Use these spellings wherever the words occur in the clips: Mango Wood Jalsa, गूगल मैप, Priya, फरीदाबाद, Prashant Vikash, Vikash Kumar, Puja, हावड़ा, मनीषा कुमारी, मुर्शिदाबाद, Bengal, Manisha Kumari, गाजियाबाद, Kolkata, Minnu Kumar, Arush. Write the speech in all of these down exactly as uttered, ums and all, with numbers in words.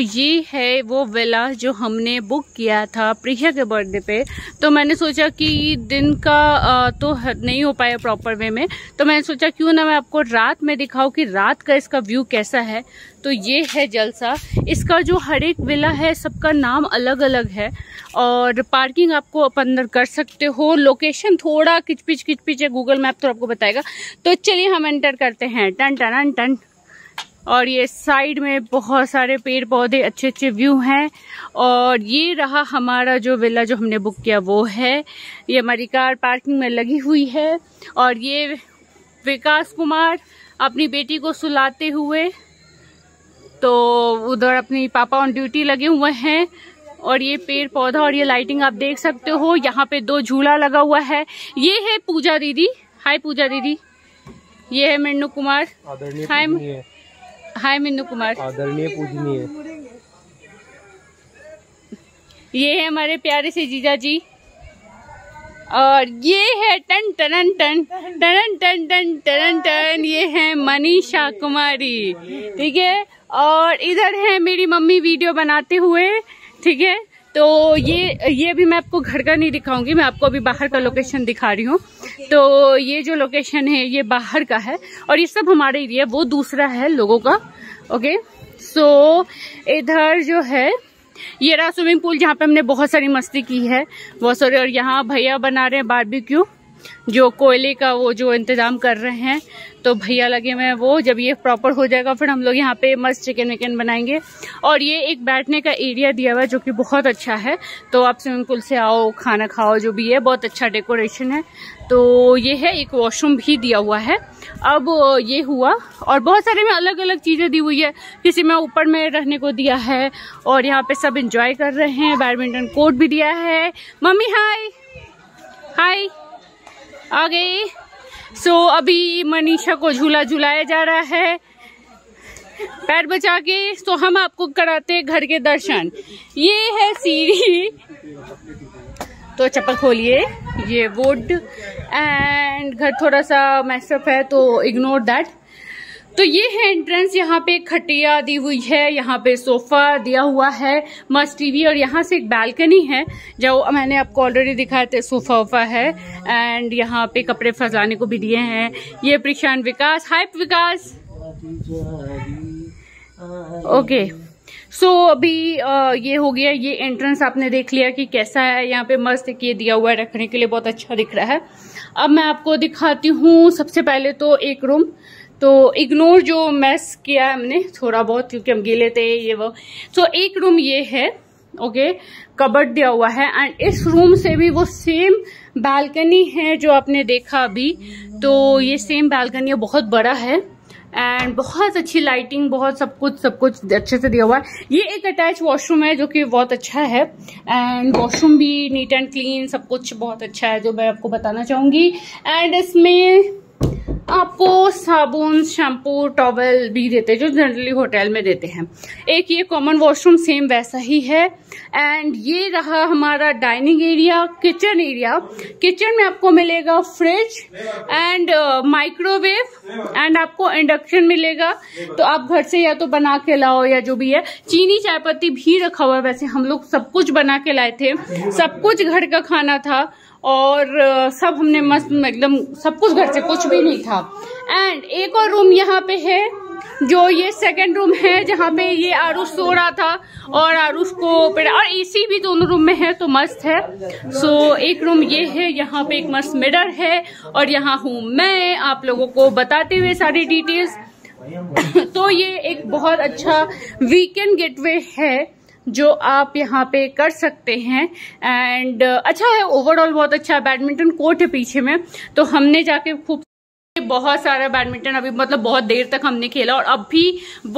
ये है वो विला जो हमने बुक किया था प्रिया के बर्थडे पे। तो मैंने सोचा कि दिन का तो नहीं हो पाया प्रॉपर वे में, तो मैंने सोचा क्यों ना मैं आपको रात में दिखाऊं कि रात का इसका व्यू कैसा है। तो ये है जलसा। इसका जो हर एक विला है सबका नाम अलग अलग है और पार्किंग आपको आप अंदर कर सकते हो। लोकेशन थोड़ा किचपिच किचपिच है, गूगल मैप तो आपको बताएगा। तो चलिए हम एंटर करते हैं। टन टन टन। और ये साइड में बहुत सारे पेड़ पौधे, अच्छे अच्छे व्यू हैं। और ये रहा हमारा जो विला जो हमने बुक किया वो है। ये हमारी कार पार्किंग में लगी हुई है। और ये विकास कुमार अपनी बेटी को सुलाते हुए, तो उधर अपनी पापा ऑन ड्यूटी लगे हुए हैं। और ये पेड़ पौधा और ये लाइटिंग आप देख सकते हो। यहाँ पे दो झूला लगा हुआ है। ये है पूजा दीदी। हाय पूजा दीदी। ये है मिन्नू कुमार। हाय हाय मिन्नू कुमार। आदरणीय पूजनीय। ये है हमारे प्यारे से जीजा जी। और ये है टन टन टन टन टन टन टन टन। ये है मनीषा कुमारी, ठीक है। और इधर है मेरी मम्मी वीडियो बनाते हुए, ठीक है। तो ये ये भी मैं आपको घर का नहीं दिखाऊंगी, मैं आपको अभी बाहर का लोकेशन दिखा रही हूँ। तो ये जो लोकेशन है ये बाहर का है और ये सब हमारा एरिया, वो दूसरा है लोगों का। ओके, सो इधर जो है ये रहा स्विमिंग पूल जहाँ पे हमने बहुत सारी मस्ती की है, बहुत सारे। और यहाँ भैया बना रहे हैं बारबेक्यू, जो कोयले का वो जो इंतजाम कर रहे हैं। तो भैया लगे हुए हैं वो। जब ये प्रॉपर हो जाएगा फिर हम लोग यहाँ पे मस्त चिकन विकन बनाएंगे। और ये एक बैठने का एरिया दिया हुआ है जो कि बहुत अच्छा है। तो आप स्विमिंग पूल से आओ, खाना खाओ, जो भी है, बहुत अच्छा डेकोरेशन है। तो ये है, एक वॉशरूम भी दिया हुआ है। अब ये हुआ। और बहुत सारे में अलग अलग चीज़ें दी हुई है। किसी में ऊपर में रहने को दिया है और यहाँ पे सब इंजॉय कर रहे हैं। बैडमिंटन कोर्ट भी दिया है। मम्मी हाय हाय आ गई। सो so, अभी मनीषा को झूला झूलाया जा रहा है पैर बचा के। तो so, हम आपको कराते हैं घर के दर्शन। ये है सीढ़ी, तो चप्पल खोलिए। ये वुड एंड घर थोड़ा सा मैसअप है तो इग्नोर दैट। तो ये है एंट्रेंस। यहाँ पे खटिया दी हुई है, यहाँ पे सोफा दिया हुआ है, मस्त टीवी। और यहाँ से एक बालकनी है जो मैंने आपको ऑलरेडी दिखाया था। सोफा वोफा है एंड यहाँ पे कपड़े फैलाने को भी दिए हैं। ये प्रशांत विकास। हाय विकास। ओके, सो so, अभी आ, ये हो गया। ये एंट्रेंस आपने देख लिया कि कैसा है। यहाँ पे मस्त एक ये दिया हुआ है रखने के लिए, बहुत अच्छा दिख रहा है। अब मैं आपको दिखाती हूँ सबसे पहले तो एक रूम। तो इग्नोर जो मैस किया है हमने थोड़ा बहुत, क्योंकि हम गीले थे ये वो। सो so, एक रूम ये है। ओके, कबर्ड दिया हुआ है एंड इस रूम से भी वो सेम बालकनी है जो आपने देखा अभी। तो ये सेम बालकनी बहुत बड़ा है एंड बहुत अच्छी लाइटिंग, बहुत सब कुछ सब कुछ अच्छे से दिया हुआ है। ये एक अटैच वॉशरूम है जो कि बहुत अच्छा है एंड वॉशरूम भी नीट एंड क्लीन, सब कुछ बहुत अच्छा है जो मैं आपको बताना चाहूंगी। एंड इसमें आपको साबुन, शैम्पू, टॉवल भी देते हैं जो जनरली होटल में देते हैं। एक ये कॉमन वॉशरूम सेम वैसा ही है। एंड ये रहा हमारा dining area, kitchen area. Kitchen में आपको मिलेगा फ्रिज एंड माइक्रोवेव एंड आपको इंडक्शन मिलेगा। तो आप घर से या तो बना के लाओ या जो भी है। चीनी, चाय पत्ती भी रखा हुआ है। वैसे हम लोग सब कुछ बना के लाए थे, सब कुछ घर का खाना था और सब हमने मस्त एकदम सब कुछ घर से, कुछ भी नहीं था। एंड एक और रूम यहाँ पे है जो ये सेकंड रूम है जहाँ पे ये आरुष सो रहा था और आरुष को और एसी भी दोनों रूम में है तो मस्त है। सो एक रूम ये है, यहाँ पे एक मस्त मिरर है और यहाँ हूँ मैं आप लोगों को बताते हुए सारी डिटेल्स। तो ये एक बहुत अच्छा वीकेंड गेटवे है जो आप यहाँ पे कर सकते हैं एंड अच्छा है ओवरऑल, बहुत अच्छा है। बैडमिंटन कोर्ट है पीछे में, तो हमने जाके खूब बहुत सारा बैडमिंटन अभी मतलब बहुत देर तक हमने खेला। और अभी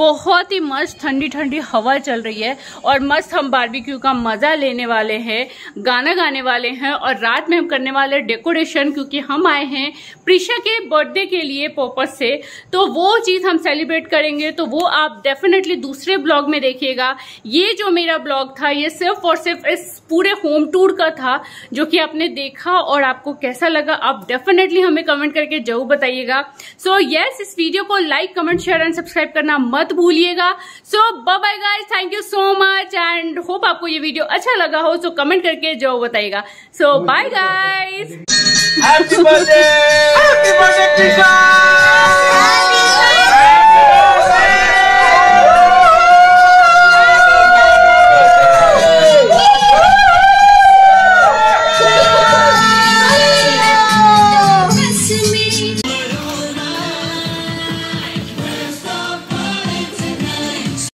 बहुत ही मस्त ठंडी ठंडी हवा चल रही है और मस्त हम बारबेक्यू का मजा लेने वाले हैं, गाना गाने वाले हैं। और रात में हम करने वाले डेकोरेशन, क्योंकि हम आए हैं प्रिशा के बर्थडे के लिए पर्पज से, तो वो चीज हम सेलिब्रेट करेंगे। तो वो आप डेफिनेटली दूसरे ब्लॉग में देखिएगा। ये जो मेरा ब्लॉग था ये सिर्फ और सिर्फ इस पूरे होम टूर का था जो कि आपने देखा और आपको कैसा लगा आप डेफिनेटली हमें कमेंट करके जरूर बताइए। करिएगा। सो यस इस वीडियो को like comment share and subscribe करना मत भूलिएगा। So bye bye guys, thank you so much and hope आपको ये वीडियो अच्छा लगा हो। सो so, कमेंट करके जो बताइएगा। So bye guys.